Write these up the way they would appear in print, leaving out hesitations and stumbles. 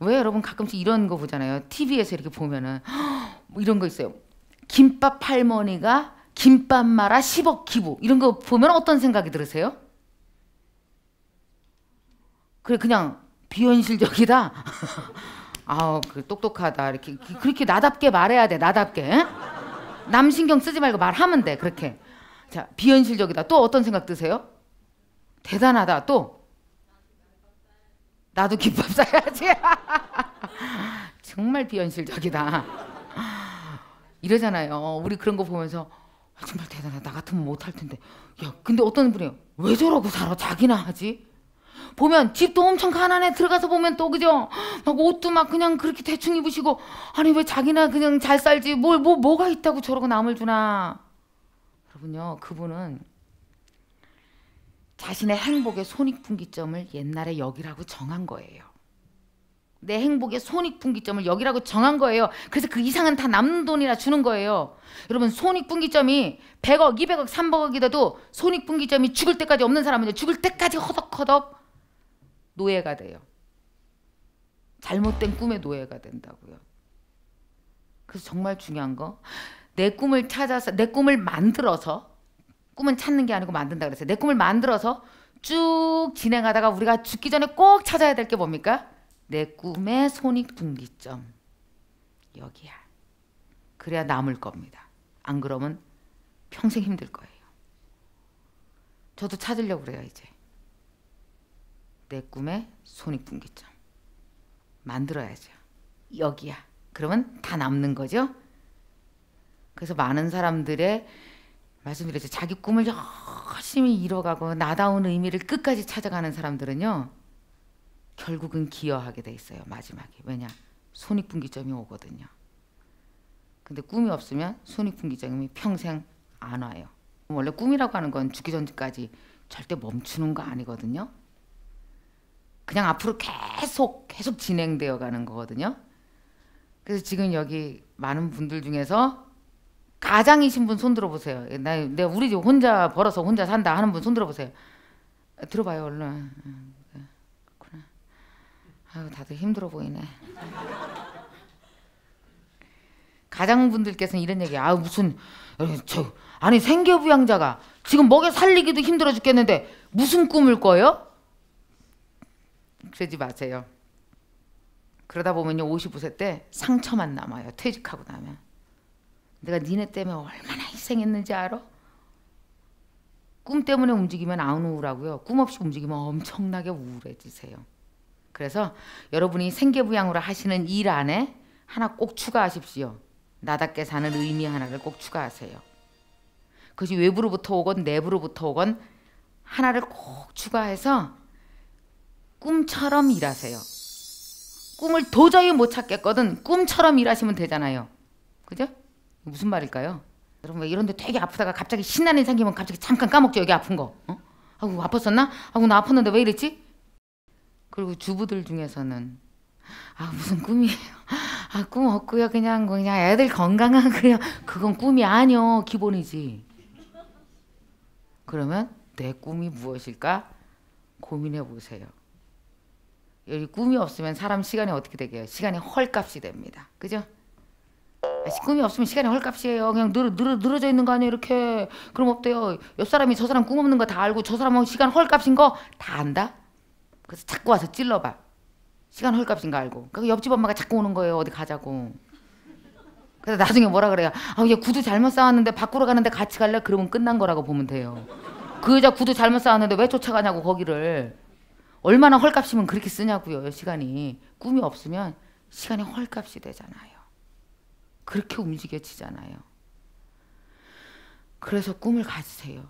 왜 여러분 가끔씩 이런 거 보잖아요. TV에서 이렇게 보면은 뭐 이런 거 있어요. 김밥 할머니가 김밥 마라 10억 기부. 이런 거 보면 어떤 생각이 들으세요? 그래, 그냥 비현실적이다. 아우, 그 똑똑하다. 이렇게 그렇게 나답게 말해야 돼. 나답게. 남 신경 쓰지 말고 말하면 돼. 그렇게. 자, 비현실적이다. 또 어떤 생각 드세요? 대단하다. 또 나도 김밥 사야지. 정말 비현실적이다. 이러잖아요. 우리 그런 거 보면서 아, 정말 대단하다. 나 같으면 못할 텐데. 야, 근데 어떤 분이요? 왜 저러고 살아? 자기나 하지? 보면 집도 엄청 가난해. 들어가서 보면 또 그죠? 막 옷도 막 그냥 그렇게 대충 입으시고. 아니 왜 자기나 그냥 잘 살지? 뭐가 있다고 저러고 남을 주나? 여러분요, 그분은 자신의 행복의 손익분기점을 옛날에 여기라고 정한 거예요. 내 행복의 손익분기점을 여기라고 정한 거예요. 그래서 그 이상은 다 남는 돈이라 주는 거예요. 여러분, 손익분기점이 100억, 200억, 300억이 돼도 손익분기점이 죽을 때까지 없는 사람은요, 죽을 때까지 허덕허덕 노예가 돼요. 잘못된 꿈의 노예가 된다고요. 그래서 정말 중요한 거, 내 꿈을 찾아서, 내 꿈을 만들어서, 꿈은 찾는 게 아니고 만든다 그랬어요. 내 꿈을 만들어서 쭉 진행하다가 우리가 죽기 전에 꼭 찾아야 될 게 뭡니까? 내 꿈의 손익분기점. 여기야. 그래야 남을 겁니다. 안 그러면 평생 힘들 거예요. 저도 찾으려고 그래요, 이제. 내 꿈의 손익분기점. 만들어야죠. 여기야. 그러면 다 남는 거죠. 그래서 많은 사람들의 말씀드렸죠. 자기 꿈을 열심히 이뤄가고 나다운 의미를 끝까지 찾아가는 사람들은요, 결국은 기여하게 돼 있어요, 마지막에. 왜냐? 손익분기점이 오거든요. 근데 꿈이 없으면 손익분기점이 평생 안 와요. 원래 꿈이라고 하는 건 죽기 전까지 절대 멈추는 거 아니거든요. 그냥 앞으로 계속 진행되어 가는 거거든요. 그래서 지금 여기 많은 분들 중에서 가장이신 분 손 들어보세요. 내가 우리 집 혼자 벌어서 혼자 산다 하는 분 손 들어보세요. 들어봐요, 얼른. 그렇구나. 아유, 다들 힘들어 보이네. 가장분들께서는 이런 얘기, 아 무슨, 저, 아니 생계부양자가 지금 먹여 살리기도 힘들어 죽겠는데 무슨 꿈을 꿔요? 그러지 마세요. 그러다 보면요, 55세 때 상처만 남아요, 퇴직하고 나면. 내가 니네 때문에 얼마나 희생했는지 알아? 꿈 때문에 움직이면 안 우울하고요, 꿈 없이 움직이면 엄청나게 우울해지세요. 그래서 여러분이 생계부양으로 하시는 일 안에 하나 꼭 추가하십시오. 나답게 사는 의미 하나를 꼭 추가하세요. 그것이 외부로부터 오건 내부로부터 오건 하나를 꼭 추가해서 꿈처럼 일하세요. 꿈을 도저히 못 찾겠거든 꿈처럼 일하시면 되잖아요. 그죠? 무슨 말일까요? 여러분, 왜 이런데 되게 아프다가 갑자기 신나는 일 생기면 갑자기 잠깐 까먹죠, 여기 아픈 거. 어? 아이고, 아팠었나? 아이고, 나 아팠는데 왜 이랬지? 그리고 주부들 중에서는 아 무슨 꿈이에요? 아 꿈 없고요, 그냥 애들 건강하고요. 그건 꿈이 아니요, 기본이지. 그러면 내 꿈이 무엇일까 고민해 보세요. 여기 꿈이 없으면 사람 시간이 어떻게 되게요? 시간이 헐값이 됩니다. 그죠? 꿈이 없으면 시간이 헐값이에요. 그냥 늘어져 있는 거 아니에요, 이렇게. 그럼 어때요? 옆 사람이 저 사람 꿈 없는 거 다 알고 저 사람은 시간 헐값인 거 다 안다? 그래서 자꾸 와서 찔러봐. 시간 헐값인 거 알고. 그러니까 옆집 엄마가 자꾸 오는 거예요, 어디 가자고. 그래서 나중에 뭐라 그래요? 아, 얘 구두 잘못 사왔는데 바꾸러 가는데 같이 갈래? 그러면 끝난 거라고 보면 돼요. 그 여자 구두 잘못 사왔는데 왜 쫓아가냐고, 거기를. 얼마나 헐값이면 그렇게 쓰냐고요, 시간이. 꿈이 없으면 시간이 헐값이 되잖아요. 그렇게 움직여지잖아요. 그래서 꿈을 가지세요.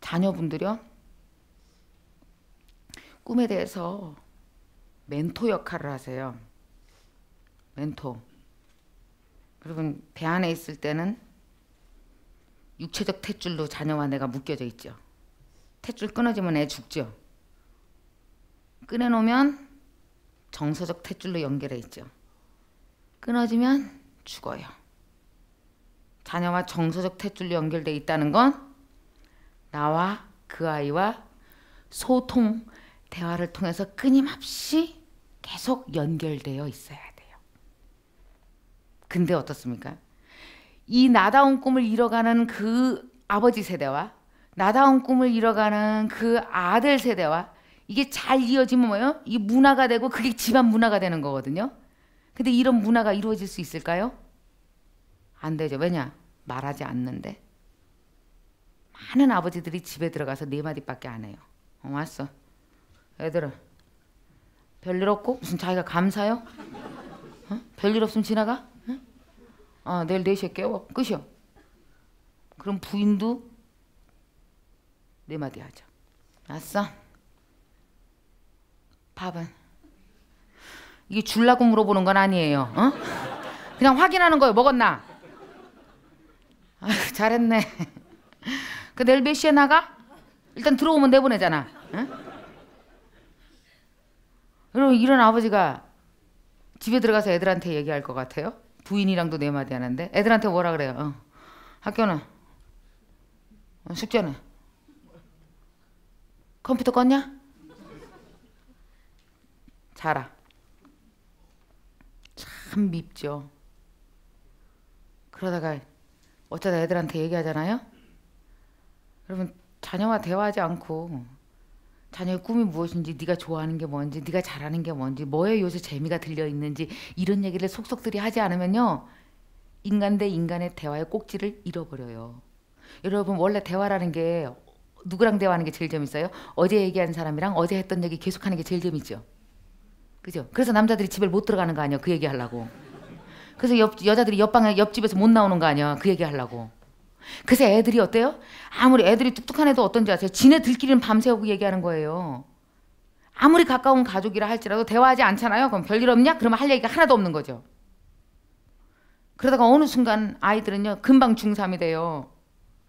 자녀분들요, 꿈에 대해서 멘토 역할을 하세요. 멘토. 여러분, 배 안에 있을 때는 육체적 탯줄로 자녀와 내가 묶여져 있죠. 탯줄 끊어지면 애 죽죠. 끊어놓으면 정서적 탯줄로 연결해 있죠. 끊어지면 죽어요. 자녀와 정서적 탯줄로 연결되어 있다는 건 나와 그 아이와 소통, 대화를 통해서 끊임없이 계속 연결되어 있어야 돼요. 근데 어떻습니까? 이 나다운 꿈을 이뤄가는 그 아버지 세대와 나다운 꿈을 이뤄가는 그 아들 세대와 이게 잘 이어지면 뭐예요? 이 문화가 되고 그게 집안 문화가 되는 거거든요. 근데 이런 문화가 이루어질 수 있을까요? 안 되죠. 왜냐? 말하지 않는데. 많은 아버지들이 집에 들어가서 네 마디밖에 안 해요. 왔어. 애들아, 별일 없고? 무슨 자기가 감사요? 어? 별일 없으면 지나가? 응? 아, 내일 4시에 깨워. 끝이요. 그럼 부인도 네 마디 하죠. 왔어. 밥은? 이게 줄라고 물어보는 건 아니에요. 어? 그냥 확인하는 거예요. 먹었나? 아휴, 잘했네. 그 내일 몇 시에 나가? 일단 들어오면 내보내잖아. 응? 그럼 이런 아버지가 집에 들어가서 애들한테 얘기할 것 같아요? 부인이랑도 네 마디 하는데 애들한테 뭐라 그래요? 학교는? 숙제는? 컴퓨터 껐냐? 자라. 참 밉죠. 그러다가 어쩌다 애들한테 얘기하잖아요? 그러면 자녀와 대화하지 않고 자녀의 꿈이 무엇인지, 네가 좋아하는 게 뭔지, 네가 잘하는 게 뭔지, 뭐에 요새 재미가 들려있는지 이런 얘기를 속속들이 하지 않으면요, 인간 대 인간의 대화의 꼭지를 잃어버려요. 여러분, 원래 대화라는 게 누구랑 대화하는 게 제일 재밌어요? 어제 얘기한 사람이랑 어제 했던 얘기 계속하는 게 제일 재밌죠. 그죠? 그래서 남자들이 집에 못 들어가는 거 아니야, 그 얘기 하려고. 그래서 여자들이 옆방에 옆집에서 못 나오는 거 아니야, 그 얘기 하려고. 그래서 애들이 어때요? 아무리 애들이 뚝뚝한 애도 어떤지 아세요? 지네들끼리는 밤새우고 얘기하는 거예요. 아무리 가까운 가족이라 할지라도 대화하지 않잖아요. 그럼 별일 없냐? 그러면 할 얘기가 하나도 없는 거죠. 그러다가 어느 순간 아이들은요, 금방 중3이 돼요.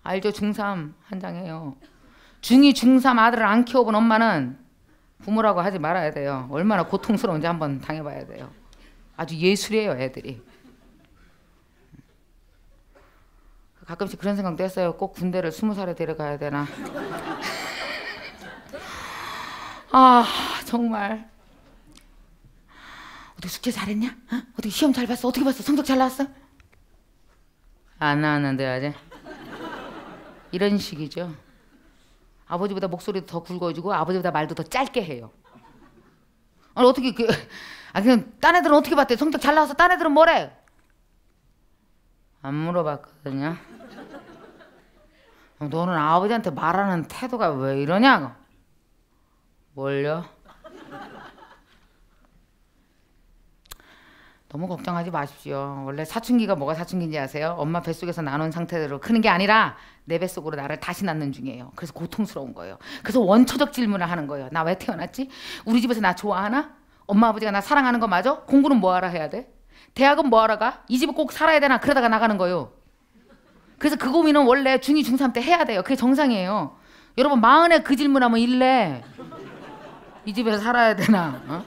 알죠? 중3 한장이에요. 중2, 중3 아들을 안 키워본 엄마는 부모라고 하지 말아야 돼요. 얼마나 고통스러운지 한번 당해봐야 돼요. 아주 예술이에요, 애들이. 가끔씩 그런 생각도 했어요. 꼭 군대를 20살에 데려가야 되나. 아, 정말. 어떻게 숙제 잘했냐? 어? 어떻게 시험 잘 봤어? 어떻게 봤어? 성적 잘 나왔어? 안 나왔는데 아직. 이런 식이죠. 아버지보다 목소리도 더 굵어지고 아버지보다 말도 더 짧게 해요. 아니 어떻게 그냥 딴 애들은 어떻게 봤대? 성적 잘 나와서 딴 애들은 뭐래? 안 물어봤거든요. 너는 아버지한테 말하는 태도가 왜 이러냐고. 뭘요? 너무 걱정하지 마십시오. 원래 사춘기가 뭐가 사춘기인지 아세요? 엄마 뱃속에서 나온 상태대로 크는 게 아니라 내 뱃속으로 나를 다시 낳는 중이에요. 그래서 고통스러운 거예요. 그래서 원초적 질문을 하는 거예요. 나 왜 태어났지? 우리 집에서 나 좋아하나? 엄마 아버지가 나 사랑하는 거 맞아? 공부는 뭐하라 해야 돼? 대학은 뭐하러 가? 이 집은 꼭 살아야 되나? 그러다가 나가는 거예요. 그래서 그 고민은 원래 중2, 중3 때 해야 돼요. 그게 정상이에요. 여러분, 마흔에 그 질문하면 일래. 이 집에서 살아야 되나? 어?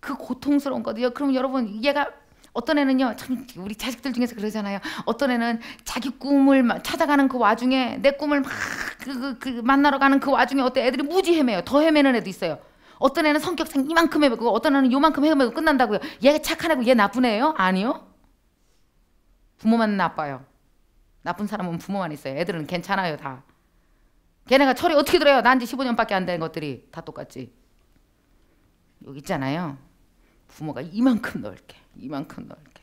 그 고통스러운 거요. 그럼 여러분, 얘가 어떤 애는요, 참 우리 자식들 중에서 그러잖아요. 어떤 애는 자기 꿈을 찾아가는 그 와중에, 내 꿈을 막 만나러 가는 그 와중에 어때? 애들이 무지 헤매요. 더 헤매는 애도 있어요. 어떤 애는 성격상 이만큼 헤매고 어떤 애는 요만큼 헤매고 끝난다고요. 얘가 착한 애고 얘 나쁜 애예요? 아니요. 부모만 나빠요. 나쁜 사람은 부모만 있어요. 애들은 괜찮아요, 다. 걔네가 철이 어떻게 들어요? 난지 15년밖에 안 된 것들이 다 똑같지. 여기 있잖아요. 부모가 이만큼 넓게, 이만큼 넓게.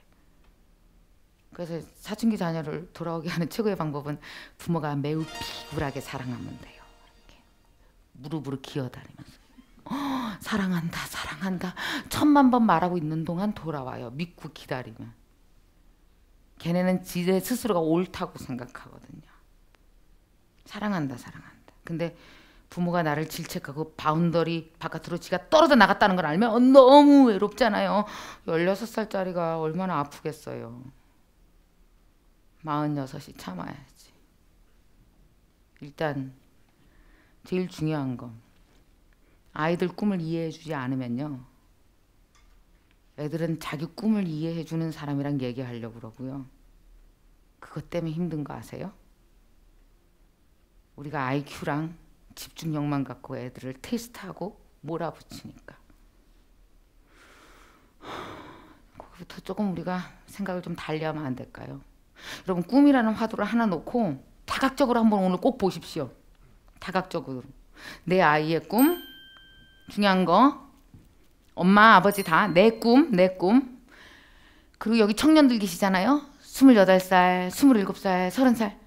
그래서 사춘기 자녀를 돌아오게 하는 최고의 방법은 부모가 매우 비굴하게 사랑하면 돼요. 이렇게 무릎으로 기어다니면서. 사랑한다, 사랑한다. 1000만 번 말하고 있는 동안 돌아와요. 믿고 기다리면. 걔네는 지네 스스로가 옳다고 생각하거든요. 사랑한다, 사랑한다. 근데 부모가 나를 질책하고 바운더리 바깥으로 지가 떨어져 나갔다는 걸 알면 너무 외롭잖아요. 16살짜리가 얼마나 아프겠어요. 46이 참아야지. 일단 제일 중요한 건 아이들 꿈을 이해해주지 않으면요, 애들은 자기 꿈을 이해해주는 사람이랑 얘기하려고 그러고요. 그것 때문에 힘든 거 아세요? 우리가 IQ랑 집중력만 갖고 애들을 테스트하고 몰아붙이니까. 거기부터 조금 우리가 생각을 좀 달리하면 안 될까요? 여러분, 꿈이라는 화두를 하나 놓고 다각적으로 한번 오늘 꼭 보십시오. 다각적으로. 내 아이의 꿈, 중요한 거, 엄마, 아버지 다 내 꿈, 내 꿈. 그리고 여기 청년들 계시잖아요. 28살, 27살, 30살.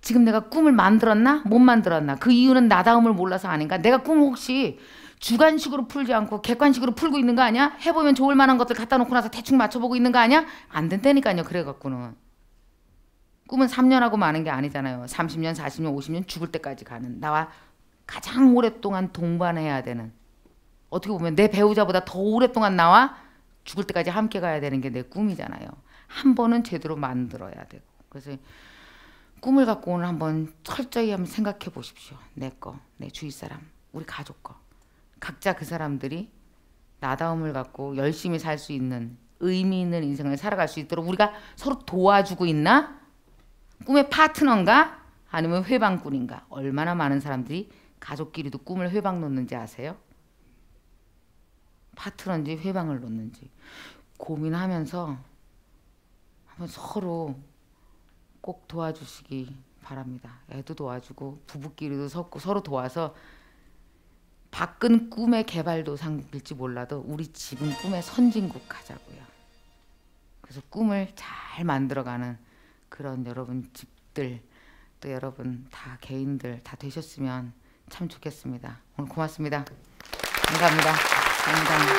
지금 내가 꿈을 만들었나? 못 만들었나? 그 이유는 나다움을 몰라서 아닌가? 내가 꿈을 혹시 주관식으로 풀지 않고 객관식으로 풀고 있는 거 아니야? 해보면 좋을 만한 것들 갖다 놓고 나서 대충 맞춰보고 있는 거 아니야? 안 된다니까요. 그래갖고는. 꿈은 3년하고 마는 게 아니잖아요. 30년, 40년, 50년 죽을 때까지 가는. 나와 가장 오랫동안 동반해야 되는. 어떻게 보면 내 배우자보다 더 오랫동안 나와 죽을 때까지 함께 가야 되는 게 내 꿈이잖아요. 한 번은 제대로 만들어야 되고. 그래서 꿈을 갖고 오늘 한번 철저히 한번 생각해 보십시오. 내 거, 내 주위 사람, 우리 가족 거. 각자 그 사람들이 나다움을 갖고 열심히 살 수 있는 의미 있는 인생을 살아갈 수 있도록 우리가 서로 도와주고 있나? 꿈의 파트너인가? 아니면 회방꾼인가? 얼마나 많은 사람들이 가족끼리도 꿈을 회방 놓는지 아세요? 파트너인지 회방을 놓는지 고민하면서 한번 서로 꼭 도와주시기 바랍니다. 애도 도와주고 부부끼리도 서로 도와서 밖은 꿈의 개발도상국일지 몰라도 우리 집은 꿈의 선진국 가자고요. 그래서 꿈을 잘 만들어가는 그런 여러분 집들 또 여러분 다 개인들 다 되셨으면 참 좋겠습니다. 오늘 고맙습니다. 감사합니다. 감사합니다.